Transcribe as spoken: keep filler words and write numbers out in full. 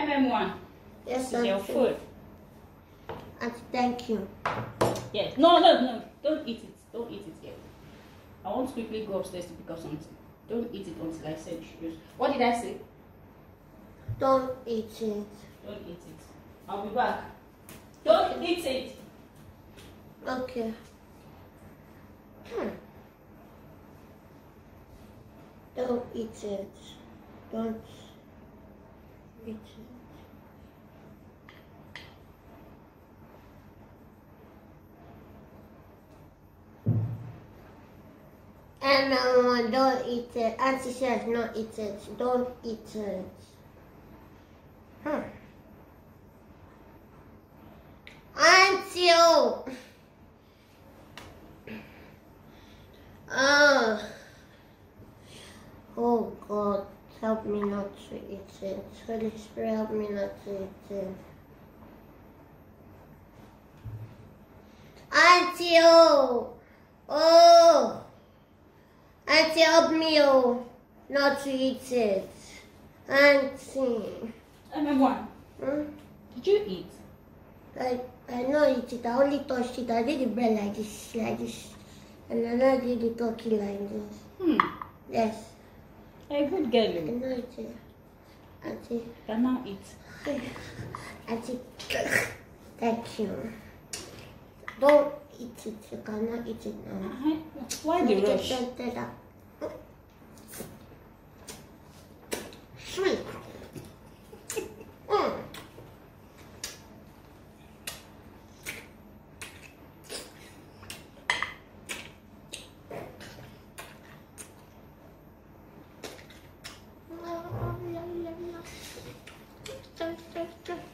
M M one. Yes, this is your food. And thank you. Yes. No, no, no. Don't eat it. Don't eat it yet. I want to quickly go upstairs to pick up something. Don't eat it until I said you. What did I say? Don't eat it. Don't eat it. I'll be back. Don't okay. eat it. Okay. Hmm. Don't eat it. Don't eat it. And um, don't eat it. Auntie says not eat it. Don't eat it. Huh. Auntie! Oh! Uh. Oh God, help me not to eat it. Holy Spirit, help me not to eat it. Auntie! Oh! Oh! Auntie, help me oh, not to eat it. Auntie. M M one, hmm? Did you eat? I I not eat it. I only touched it. I did the bread like this, like this, and then I did the turkey like this. Hmm. Yes. A good girl. I not eat it. Auntie. Cannot eat. Auntie, thank you. Don't eat it. You cannot eat it now. Uh-huh. Why the rush? Sweet. Mm.